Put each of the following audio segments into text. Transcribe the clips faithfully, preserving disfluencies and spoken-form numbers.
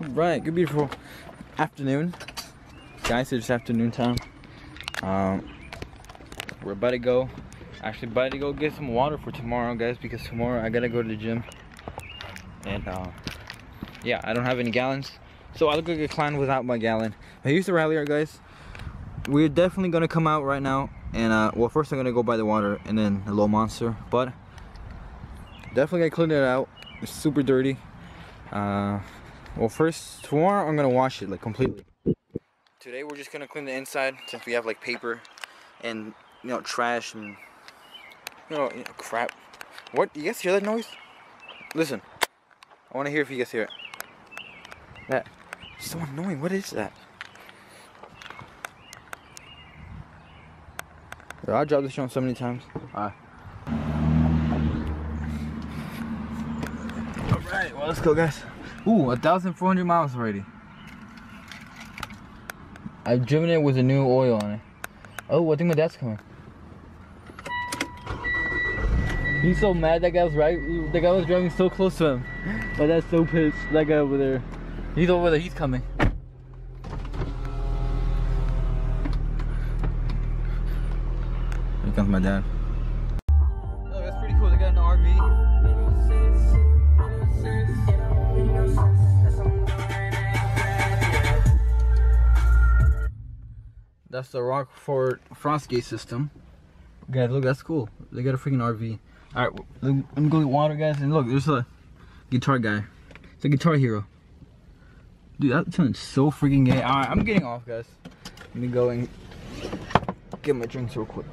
Right, good beautiful afternoon, guys. It's afternoon time. Um, we're about to go, actually about to go get some water for tomorrow, guys, because tomorrow I gotta go to the gym. And uh, yeah, I don't have any gallons, so I look like a clown without my gallon. I used the Ralliart, guys. We're definitely gonna come out right now, and uh, well, first I'm gonna go buy the water and then a little monster, but definitely gotta clean it out. It's super dirty. Uh, well, first tomorrow I'm gonna wash it like completely. Today we're just gonna clean the inside since we have like paper and, you know, trash and you know, you know crap. What? You guys hear that noise? Listen, I wanna hear if you guys hear it. That so annoying. What is that? Yo, I dropped this show so many times. Alright. Alright, well, let's go, guys. Ooh, one thousand four hundred miles already. I've driven it with a new oil on it. Oh, I think my dad's coming. He's so mad that guy was right. The guy was driving so close to him. My dad's so pissed. That guy over there. He's over there. He's coming. Here comes my dad. Oh, that's pretty cool. They got an R V. That's the Rockford Frostgate system. Guys, look, that's cool. They got a freaking R V. Alright, let me go get water, guys. And look, there's a guitar guy. It's a guitar hero. Dude, that sounds so freaking gay. Alright, I'm getting off, guys. Let me go and get my drinks real quick.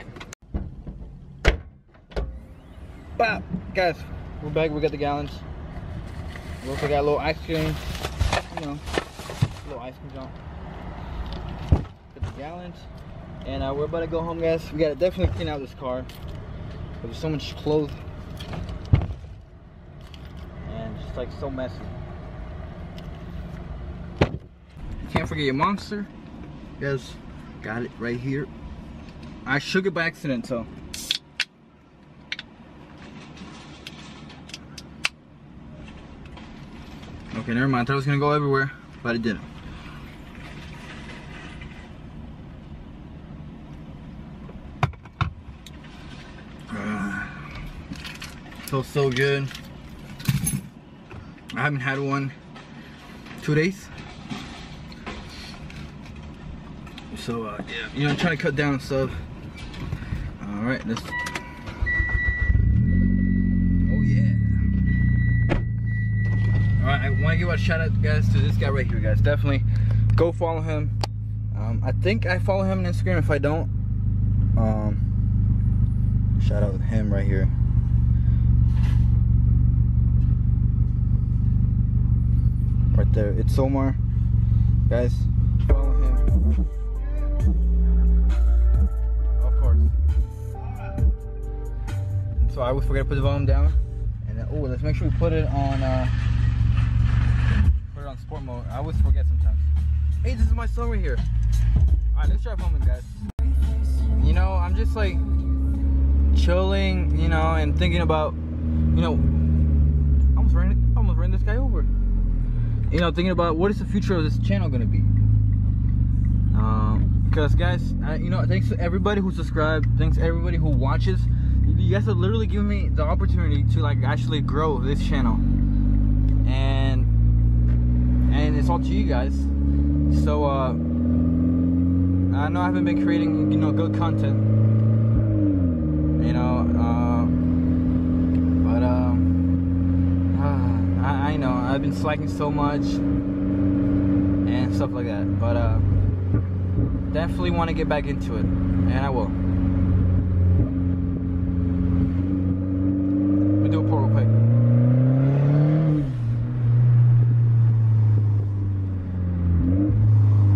Bop! Guys, we're back. We got the gallons. We also got a little ice cream. You know, a little ice cream jump. Gallons, and uh, we're about to go home, guys. We gotta definitely clean out this car. There's so much clothes and just like so messy. You can't forget your monster, guys. Got it right here. I shook it by accident, so okay, never mind. I thought it was gonna go everywhere, but it didn't. Feels so good. I haven't had one two days, so uh, yeah, you know, I'm trying to cut down stuff. All right, let's. Oh yeah. All right, I want to give a shout out, guys, to this guy right here, guys. Definitely go follow him. Um, I think I follow him on Instagram. If I don't, um, shout out to him right here. Right there, it's Omar. Guys, follow him. Of course. So I always forget to put the volume down. And then, oh, let's make sure we put it on uh, put it on sport mode. I always forget sometimes. Hey, this is my son right here. All right, let's drive home, guys. You know, I'm just like chilling, you know, and thinking about, you know, I almost ran, I almost ran this guy over. You know, thinking about what is the future of this channel gonna be. Um, because guys, I, you know, thanks to everybody who subscribed, thanks to everybody who watches. You guys have literally given me the opportunity to like actually grow this channel, and and it's all to you guys. So uh, I know I haven't been creating, you know, good content. You know, uh, but um. Uh, I know, I've been slacking so much and stuff like that, but uh, definitely want to get back into it, and I will. Let me do a pour real quick.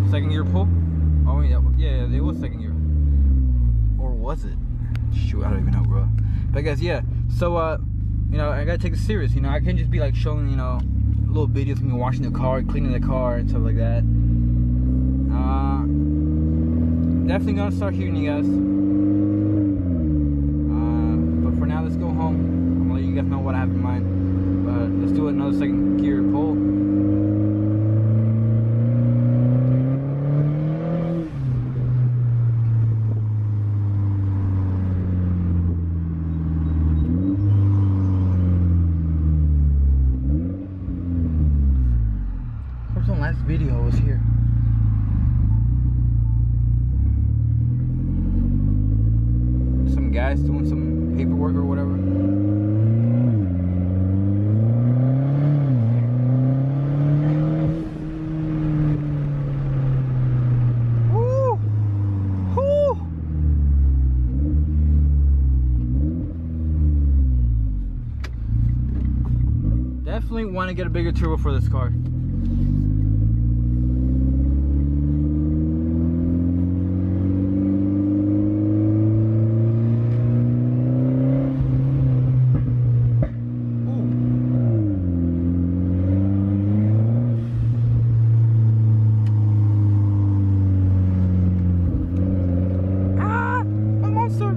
Second year pull? Oh yeah, yeah, it was second year. Or was it? Shoot, I don't even know, bro. But guys, yeah, so uh, you know, I gotta take it serious. You know, I can't just be like showing, you know, little videos of me washing the car, cleaning the car, and stuff like that. Uh, definitely gonna start hearing you guys. Uh, but for now, let's go home. I'm gonna let you guys know what I have in mind. But let's do another second gear pull. last video I was here. Some guys doing some paperwork or whatever. Want to get a bigger turbo for this car. Ooh. Ah, my monster.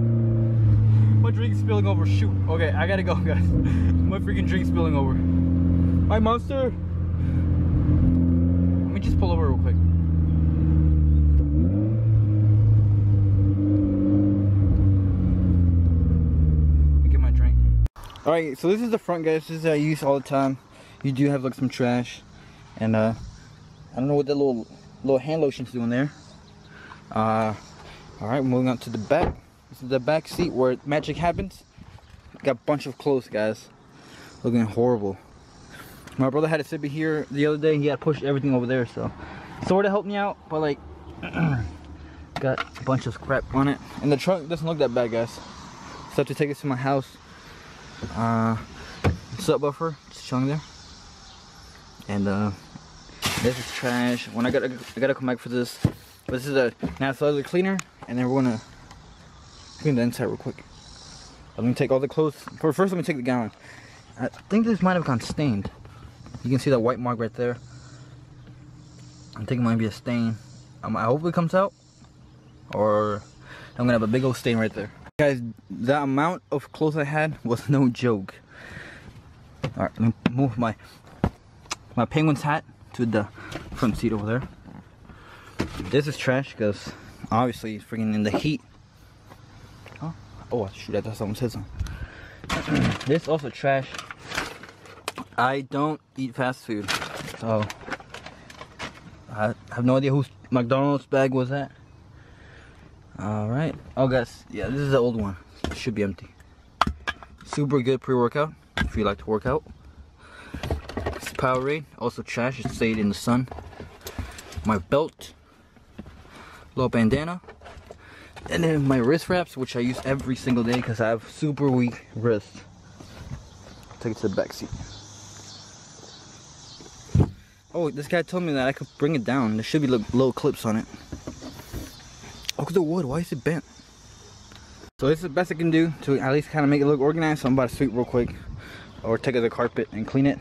My drink's spilling over. Shoot. Okay, I gotta go, guys. My freaking drink's spilling over. Hi, monster. Let me just pull over real quick. Let me get my drink. All right, so this is the front, guys. This is I use all the time. You do have like some trash, and uh, I don't know what that little little hand lotion's doing there. Uh, all right, moving on to the back. This is the back seat where magic happens. Got a bunch of clothes, guys. Looking horrible. My brother had a sip here the other day. He had pushed everything over there, so sort of helped me out, but like got a bunch of crap on it. And the truck doesn't look that bad, guys. So I have to take this to my house. Uh, sub buffer, just chilling there. And uh, this is trash. When I gotta, I gotta come back for this. But this is a nice leather cleaner, and then we're gonna clean the inside real quick. I'm gonna take all the clothes. First, let me take the gallon. I think this might have gone stained. You can see that white mark right there. I think it might be a stain. Um, I hope it comes out, or I'm gonna have a big old stain right there. Guys, the amount of clothes I had was no joke. All right, let me move my my penguin's hat to the front seat over there. This is trash because obviously it's freaking in the heat. Huh? Oh shoot! I thought someone said something. This is also trash. I don't eat fast food, so I have no idea whose McDonald's bag was that. Alright, oh guys, yeah, this is the old one. It should be empty. Super good pre-workout, if you like to work out. This is Powerade, also trash, it stayed in the sun. My belt, little bandana, and then my wrist wraps, which I use every single day because I have super weak wrists. Take it to the back seat. Oh, this guy told me that I could bring it down. There should be little clips on it. Look at the wood. Why is it bent? So this is the best I can do to at least kind of make it look organized. So I'm about to sweep real quick, or take out the carpet and clean it.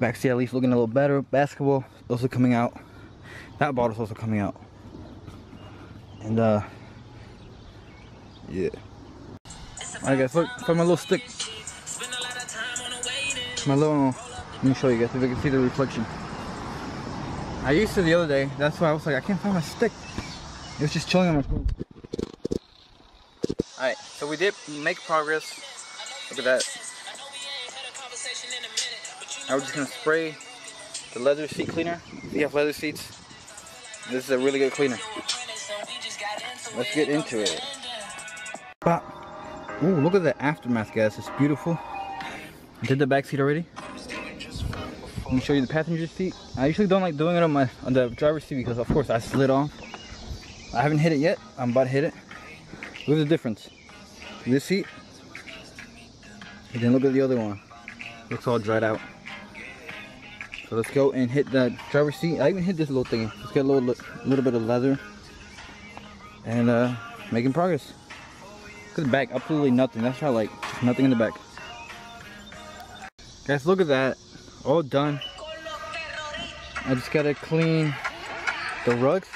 Backseat at least looking a little better. Basketball also coming out. That bottle's also coming out. And uh, yeah. All right, guys. Look, I found my little stick. My little. Let me show you guys if you can see the reflection. I used to the other day, that's why I was like, I can't find my stick. It was just chilling on my phone. Alright, so we did make progress. Look at that. Now we're just going to spray the leather seat cleaner. We have leather seats. This is a really good cleaner. Let's get into it. But, ooh, look at the aftermath, guys. It's beautiful. Did the back seat already? Let me show you the passenger seat. I usually don't like doing it on my on the driver's seat because of course I slid off. I haven't hit it yet. I'm about to hit it. Look at the difference. This seat, and then look at the other one. Looks all dried out. So let's go and hit that driver's seat. I even hit this little thing. Let's get a little little bit of leather. And uh, making progress. Look at the back. Absolutely nothing. That's how I like nothing in the back. Guys, look at that. All done. I just gotta clean the rugs.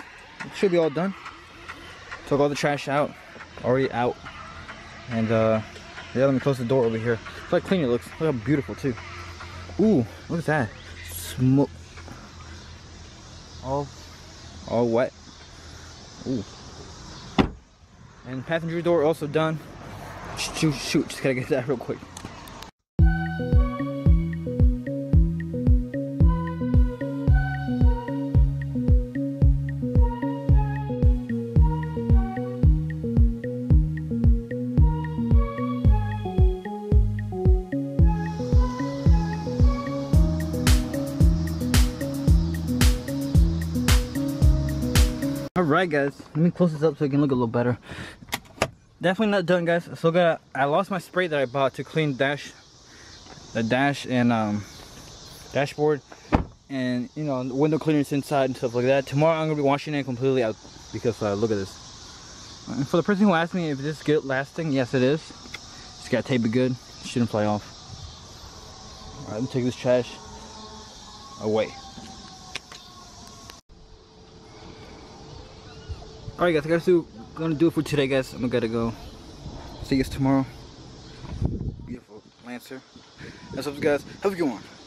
It should be all done. Took all the trash out. Already out. And uh, yeah, let me close the door over here. Look how clean it looks. Look how beautiful too. Ooh, look at that. Smoke. All, all wet. Ooh. And passenger door also done. Shoot, shoot, just gotta get that real quick. Alright guys, let me close this up so it can look a little better. Definitely not done guys. So got I lost my spray that I bought to clean dash the dash and um dashboard and you know window cleaners inside and stuff like that. Tomorrow I'm gonna be washing it completely out because uh, look at this. And for the person who asked me if this is good lasting, yes it is. It's gotta tape it good, it shouldn't fly off. Alright, let me take this trash away. Alright guys, I gotta do gonna do it for today guys. I'm gonna go. See you guys tomorrow. Beautiful Lancer. That's up guys. Have a good one.